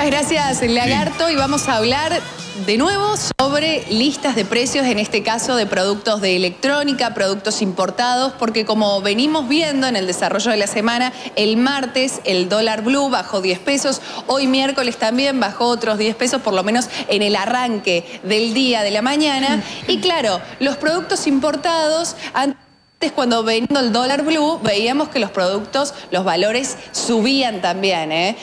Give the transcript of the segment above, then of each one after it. Muchas gracias, Lagarto. Y vamos a hablar de nuevo sobre listas de precios, en este caso de productos de electrónica, productos importados, porque como venimos viendo en el desarrollo de la semana, el martes el dólar blue bajó 10 pesos, hoy miércoles también bajó otros 10 pesos, por lo menos en el arranque del día de la mañana. Y claro, los productos importados han... Antes, cuando venía el dólar blue, veíamos que los productos, los valores subían también, ¿eh?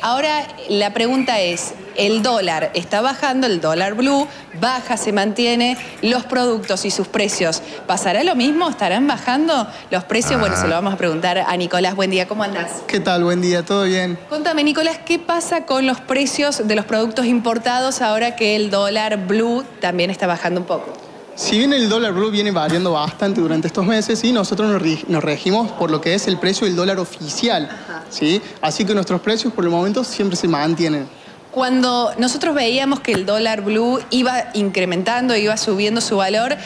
Ahora la pregunta es, el dólar está bajando, el dólar blue baja, se mantiene, los productos y sus precios, ¿pasará lo mismo? ¿Estarán bajando los precios? Bueno, se lo vamos a preguntar a Nicolás. Buen día, ¿cómo andás? ¿Qué tal? Buen día, ¿todo bien? Contame, Nicolás, ¿qué pasa con los precios de los productos importados ahora que el dólar blue también está bajando un poco? Si bien el dólar blue viene variando bastante durante estos meses, ¿sí? Nosotros nos regimos por lo que es el precio del dólar oficial, ¿sí? Así que nuestros precios por el momento siempre se mantienen. Cuando nosotros veíamos que el dólar blue iba incrementando, iba subiendo su valor,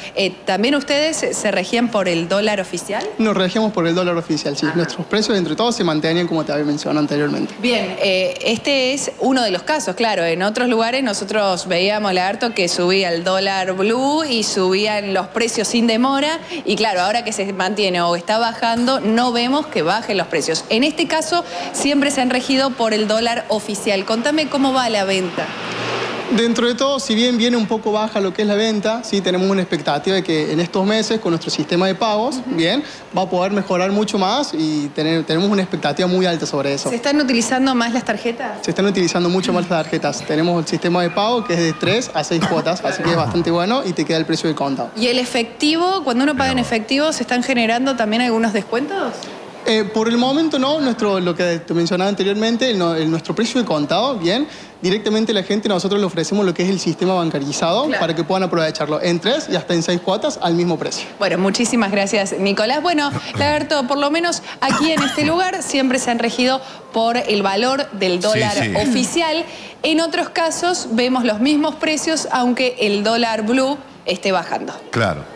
¿también ustedes se regían por el dólar oficial? Nos regíamos por el dólar oficial, sí. Ajá. Nuestros precios entre todos se mantenían como te había mencionado anteriormente. Bien, este es uno de los casos, claro. En otros lugares nosotros veíamos, Lagarto, que subía el dólar blue y subían los precios sin demora. Y claro, ahora que se mantiene o está bajando, no vemos que bajen los precios. En este caso, siempre se han regido por el dólar oficial. Contame cómo va la venta. Dentro de todo, si bien viene un poco baja lo que es la venta, sí tenemos una expectativa de que en estos meses con nuestro sistema de pagos, bien, va a poder mejorar mucho más y tenemos una expectativa muy alta sobre eso. ¿Se están utilizando más las tarjetas? Se están utilizando mucho más las tarjetas. Tenemos el sistema de pago que es de 3 a 6 cuotas, así que es bastante bueno y te queda el precio del contado. ¿Y el efectivo? Cuando uno paga en efectivo, ¿se están generando también algunos descuentos? Por el momento no, lo que te mencionaba anteriormente, nuestro precio de contado, bien, directamente la gente, nosotros le ofrecemos lo que es el sistema bancarizado, claro, para que puedan aprovecharlo en 3 y hasta en 6 cuotas al mismo precio. Bueno, muchísimas gracias, Nicolás. Bueno, Lagarto, por lo menos aquí en este lugar siempre se han regido por el valor del dólar oficial. En otros casos vemos los mismos precios, aunque el dólar blue esté bajando. Claro.